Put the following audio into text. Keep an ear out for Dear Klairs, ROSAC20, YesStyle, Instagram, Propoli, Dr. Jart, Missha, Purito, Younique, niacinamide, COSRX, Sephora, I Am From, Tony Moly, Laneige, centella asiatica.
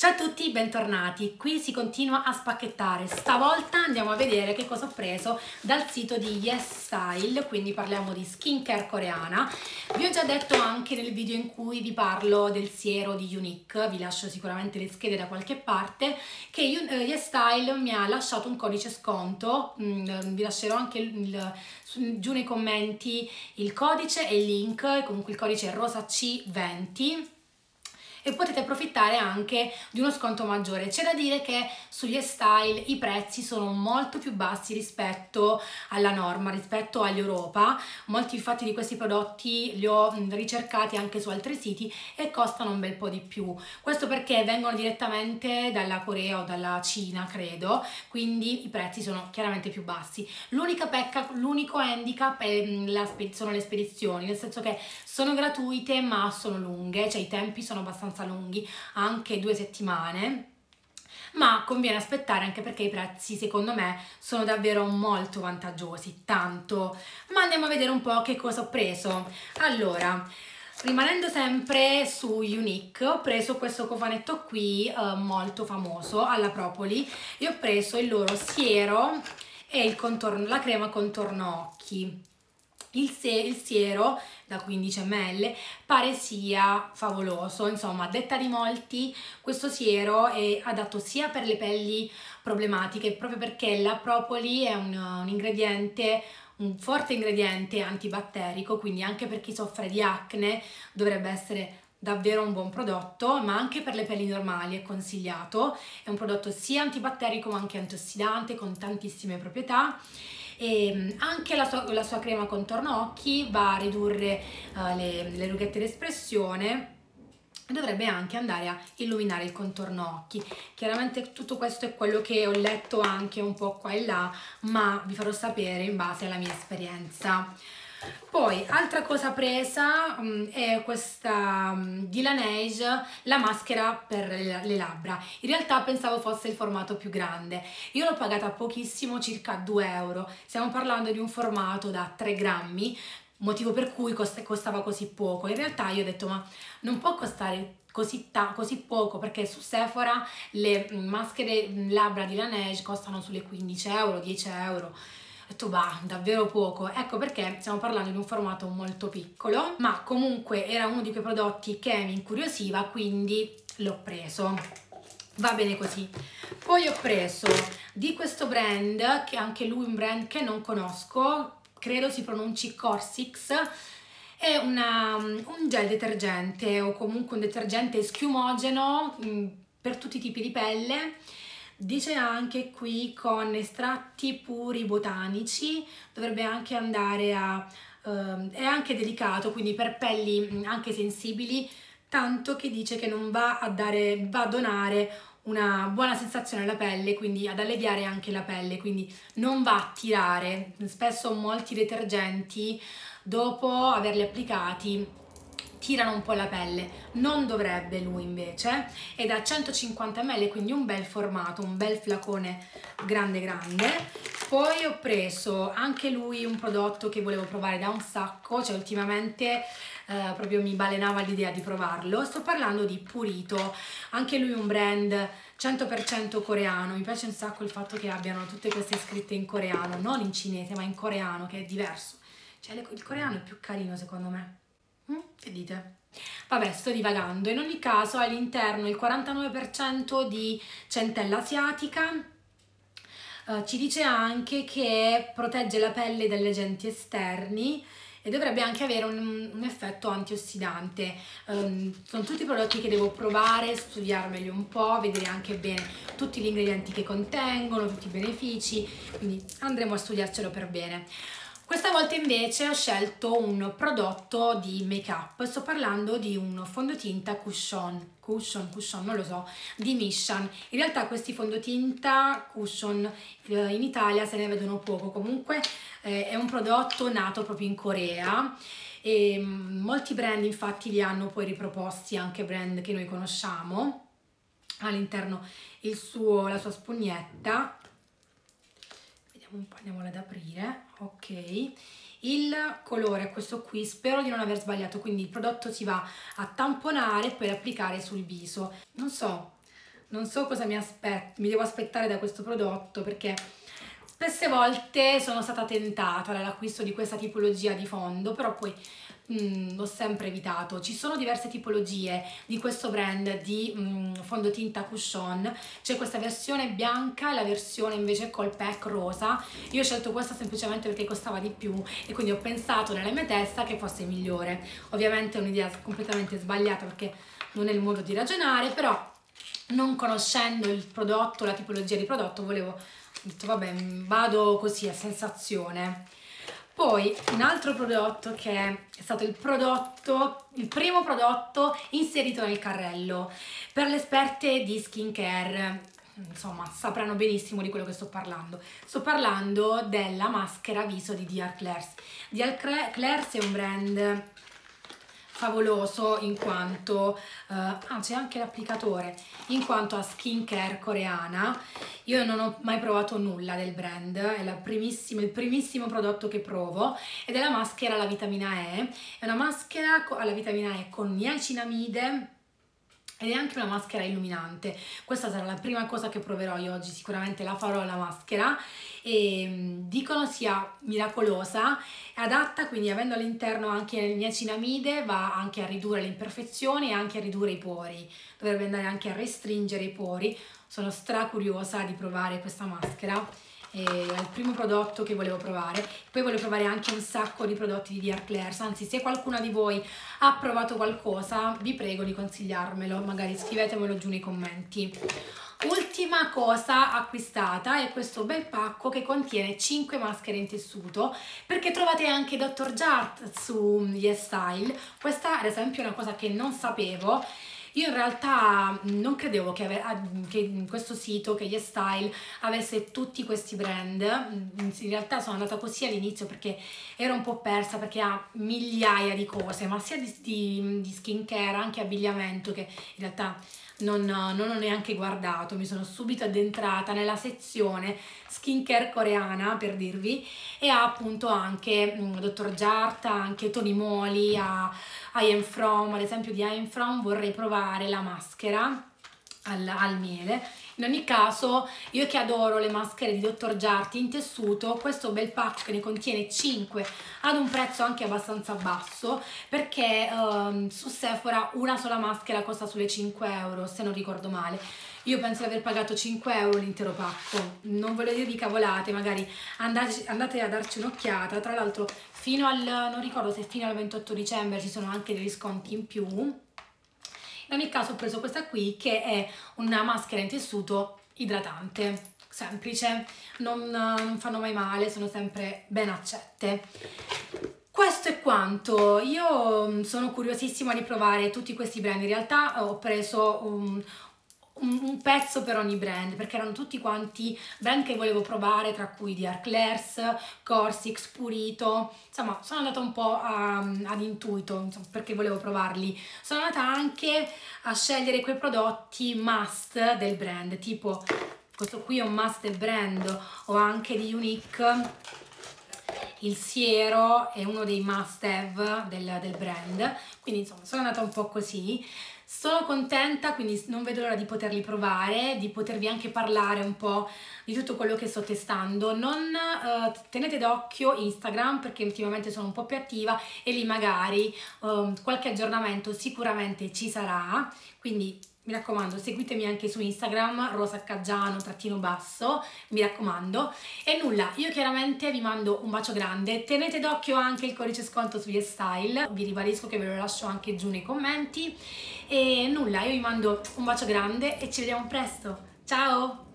Ciao a tutti, bentornati. Qui si continua a spacchettare. Stavolta andiamo a vedere che cosa ho preso dal sito di YesStyle, quindi parliamo di skincare coreana. Vi ho già detto anche nel video in cui vi parlo del siero di Younique, vi lascio sicuramente le schede da qualche parte, che YesStyle mi ha lasciato un codice sconto, vi lascerò anche giù nei commenti il codice e il link, comunque il codice è RosaC20 e potete approfittare anche di uno sconto maggiore. C'è da dire che su YesStyle i prezzi sono molto più bassi rispetto alla norma, rispetto all'Europa. Molti infatti di questi prodotti li ho ricercati anche su altri siti e costano un bel po' di più. Questo perché vengono direttamente dalla Corea o dalla Cina, credo, quindi i prezzi sono chiaramente più bassi. L'unica pecca, l'unico handicap sono le spedizioni, nel senso che sono gratuite ma sono lunghe, cioè i tempi sono abbastanza lunghi, anche 2 settimane, ma conviene aspettare anche perché i prezzi secondo me sono davvero molto vantaggiosi, tanto. Ma andiamo a vedere un po' che cosa ho preso. Allora, rimanendo sempre su Younique, ho preso questo cofanetto qui molto famoso alla Propoli e ho preso il loro siero e il contorno, la crema contorno occhi. Il siero da 15 ml pare sia favoloso, insomma, a detta di molti questo siero è adatto sia per le pelli problematiche, proprio perché la Propoli è un ingrediente, un forte ingrediente antibatterico, quindi anche per chi soffre di acne dovrebbe essere davvero un buon prodotto, ma anche per le pelli normali è consigliato. È un prodotto sia antibatterico ma anche antiossidante, con tantissime proprietà. E anche la sua crema contorno occhi va a ridurre le rughette d'espressione e dovrebbe anche andare a illuminare il contorno occhi. Chiaramente tutto questo è quello che ho letto anche un po' qua e là, ma vi farò sapere in base alla mia esperienza. Poi, altra cosa presa è questa di Laneige, la maschera per le labbra. In realtà pensavo fosse il formato più grande. Io l'ho pagata pochissimo, circa 2 euro. Stiamo parlando di un formato da 3 grammi, motivo per cui costava così poco. In realtà io ho detto, ma non può costare così poco, perché su Sephora le maschere labbra di Laneige costano sulle 15 euro, 10 euro. Ho detto, bah, davvero poco. Ecco perché stiamo parlando di un formato molto piccolo, ma comunque era uno di quei prodotti che mi incuriosiva, quindi l'ho preso. Va bene così. Poi ho preso di questo brand, che anche lui è un brand che non conosco, credo si pronunci COSRX, è un gel detergente o comunque un detergente schiumogeno per tutti i tipi di pelle. Dice anche qui con estratti puri botanici, dovrebbe anche andare a... è anche delicato, quindi per pelli anche sensibili, tanto che dice che non va a donare una buona sensazione alla pelle, quindi ad alleviare anche la pelle, quindi non va a tirare. Spesso molti detergenti, dopo averli applicati, tirano un po' la pelle, non dovrebbe lui invece, è da 150 ml, quindi un bel formato, un bel flacone grande grande. Poi ho preso anche lui un prodotto che volevo provare da un sacco, cioè ultimamente proprio mi balenava l'idea di provarlo. Sto parlando di Purito, anche lui un brand 100% coreano. Mi piace un sacco il fatto che abbiano tutte queste scritte in coreano, non in cinese ma in coreano, che è diverso, cioè il coreano è più carino secondo me. Che dite? Vabbè, sto divagando. In ogni caso, all'interno il 49% di centella asiatica. Ci dice anche che protegge la pelle dagli agenti esterni e dovrebbe anche avere un effetto antiossidante. Sono tutti prodotti che devo provare, studiarmeli un po', vedere anche bene tutti gli ingredienti che contengono, tutti i benefici, quindi andremo a studiarcelo per bene. Questa volta invece ho scelto un prodotto di make-up, sto parlando di un fondotinta cushion, non lo so, di Missha. In realtà questi fondotinta cushion in Italia se ne vedono poco, comunque è un prodotto nato proprio in Corea e molti brand infatti li hanno poi riproposti, anche brand che noi conosciamo. All'interno la sua spugnetta. Andiamola ad aprire, ok. Il colore è questo qui, spero di non aver sbagliato, quindi il prodotto si va a tamponare e poi applicare sul viso. Non so, non so cosa mi devo aspettare da questo prodotto, perché spesse volte sono stata tentata all'acquisto di questa tipologia di fondo, però poi l'ho sempre evitato. Ci sono diverse tipologie di questo brand di fondotinta cushion, c'è questa versione bianca e la versione invece col pack rosa. Io ho scelto questa semplicemente perché costava di più e quindi ho pensato nella mia testa che fosse migliore. Ovviamente è un'idea completamente sbagliata perché non è il modo di ragionare, però non conoscendo il prodotto, la tipologia di prodotto, ho detto vabbè, vado così a sensazione. Poi un altro prodotto che è stato il primo prodotto inserito nel carrello. Per le esperte di skincare, insomma, sapranno benissimo di quello che sto parlando. Sto parlando della maschera viso di Dear Klairs. Dear Klairs è un brand favoloso in quanto c'è anche l'applicatore, in quanto a skincare coreana. Io non ho mai provato nulla del brand, è il primissimo prodotto che provo, ed è la maschera alla vitamina E. È una maschera alla vitamina E con niacinamide ed è anche una maschera illuminante. Questa sarà la prima cosa che proverò io oggi, sicuramente la farò la maschera, e dicono sia miracolosa, è adatta, quindi avendo all'interno anche il niacinamide va anche a ridurre le imperfezioni e anche a ridurre i pori, dovrebbe andare anche a restringere i pori. Sono stracuriosa di provare questa maschera. È il primo prodotto che volevo provare. Poi volevo provare anche un sacco di prodotti di Dear Klairs, anzi, se qualcuna di voi ha provato qualcosa vi prego di consigliarmelo, magari scrivetemelo giù nei commenti. Ultima cosa acquistata è questo bel pacco che contiene 5 maschere in tessuto, perché trovate anche Dr. Jart su YesStyle. Questa ad esempio è una cosa che non sapevo. Io in realtà non credevo che questo sito, che YesStyle, avesse tutti questi brand. In realtà sono andata così all'inizio perché ero un po' persa, perché ha migliaia di cose, ma sia di skincare, anche abbigliamento, che in realtà non ho neanche guardato. Mi sono subito addentrata nella sezione skincare coreana, per dirvi, e ha appunto anche Dr. Jart, anche Tony Moly, I Am From. Ad esempio di I Am From vorrei provare la maschera al miele. In ogni caso, io che adoro le maschere di Dr. Jart in tessuto, questo bel pack che ne contiene 5 ad un prezzo anche abbastanza basso, perché su Sephora una sola maschera costa sulle 5 euro, se non ricordo male. Io penso di aver pagato 5 euro l'intero pacco. Non voglio dirvi cavolate, magari andate a darci un'occhiata. Tra l'altro non ricordo se fino al 28 dicembre ci sono anche degli sconti in più. In ogni caso ho preso questa qui, che è una maschera in tessuto idratante, semplice, non fanno mai male, sono sempre ben accette. Questo è quanto. Io sono curiosissima di provare tutti questi brand. In realtà ho preso un pezzo per ogni brand, perché erano tutti quanti brand che volevo provare, tra cui Dear Klairs, COSRX, Purito. Insomma, sono andata un po' ad intuito, insomma, perché volevo provarli. Sono andata anche a scegliere quei prodotti must del brand, tipo questo qui è un must del brand, o anche di Younique. Il siero è uno dei must have del brand, quindi insomma sono andata un po' così. Sono contenta, quindi non vedo l'ora di poterli provare, di potervi anche parlare un po' di tutto quello che sto testando. Tenete d'occhio Instagram, perché ultimamente sono un po' più attiva e lì magari qualche aggiornamento sicuramente ci sarà, quindi mi raccomando seguitemi anche su Instagram, rosacaggiano_basso, mi raccomando. E nulla, io chiaramente vi mando un bacio grande, tenete d'occhio anche il codice sconto su YesStyle, vi ribadisco che ve lo lascio anche giù nei commenti. E nulla, io vi mando un bacio grande e ci vediamo presto. Ciao!